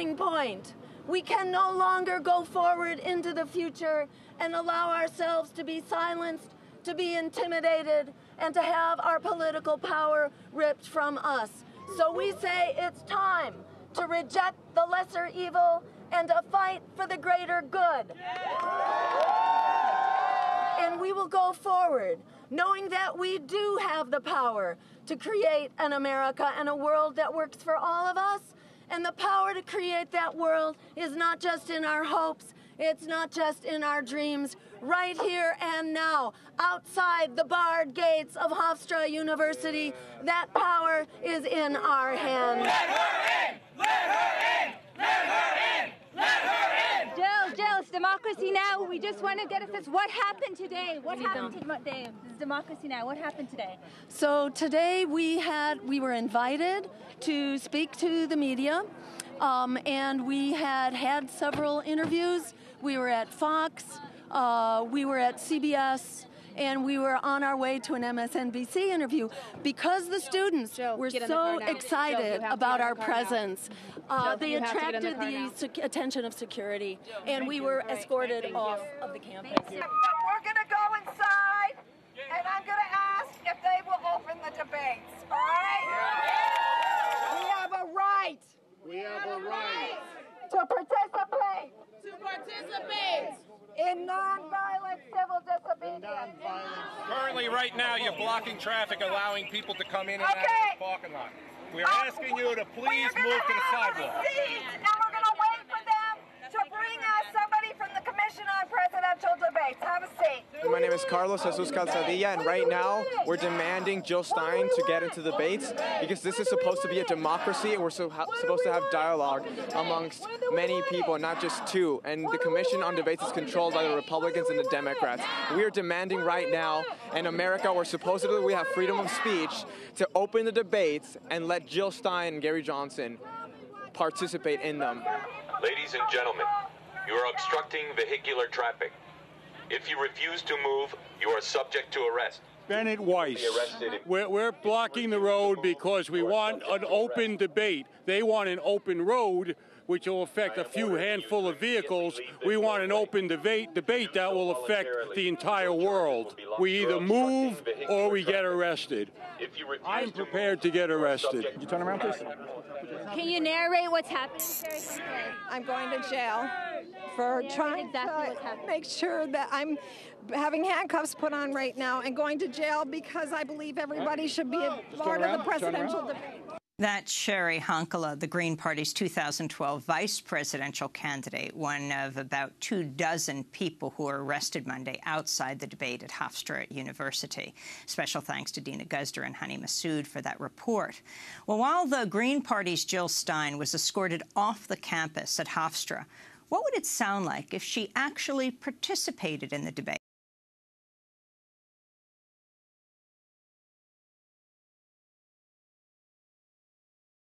turning point. We can no longer go forward into the future and allow ourselves to be silenced, to be intimidated, and to have our political power ripped from us. So we say it's time to reject the lesser evil and to fight for the greater good. And we will go forward, knowing that we do have the power to create an America and a world that works for all of us. And the power to create that world is not just in our hopes, it's not just in our dreams. Right here and now, outside the barred gates of Hofstra University, that power is in our hands. Let her in! Let her in! Let her in! Let her in! Jill, it's Democracy Now! We just want to get at this. What happened today? What happened today? This is Democracy Now! What happened today? So today we were invited to speak to the media, and we had several interviews. We were at FOX, we were at CBS, and we were on our way to an MSNBC interview. Because the students were so excited about our presence, they attracted the attention of security, and we were escorted off of the campus. We're going to go inside, and I'm going to ask if they will open the debates, all right? We have a right. We have a right to participate. To participate in nonviolent civil disobedience. Currently, right now, you're blocking traffic, allowing people to come in and out of the parking lot. We're asking you to please move to the sidewalk. And we're going to wait for them to bring us somebody from the Commission on Presidential Debates. Have a seat. My name is Carlos Jesus Calzadilla, and right now we're demanding Jill Stein to get into debates because this is supposed to be a democracy, and we're supposed to have dialogue amongst many people, not just two. And the Commission on Debates is controlled by the Republicans and the Democrats. We are demanding right now in America, where supposedly we have freedom of speech, to open the debates and let Jill Stein and Gary Johnson participate in them. Ladies and gentlemen, you are obstructing vehicular traffic. If you refuse to move, you are subject to arrest. Bennett Weiss, we're blocking the road because we want an open debate. They want an open road, which will affect a few handful of vehicles. We want an open debate that will affect the entire world. We either move or we get arrested. I'm prepared to get arrested. Can you turn around, please? Can you narrate what's happening? I'm going to jail for trying to make sure that I'm having handcuffs put on right now and going to jail because I believe everybody should be a part of the presidential debate. That's Sherry Honkala, the Green Party's 2012 vice presidential candidate, one of about 24 people who were arrested Monday outside the debate at Hofstra University. Special thanks to Dina Guzder and Hani Massoud for that report. Well, while the Green Party's Jill Stein was escorted off the campus at Hofstra, what would it sound like if she actually participated in the debate?